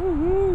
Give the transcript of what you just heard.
Woo-hoo.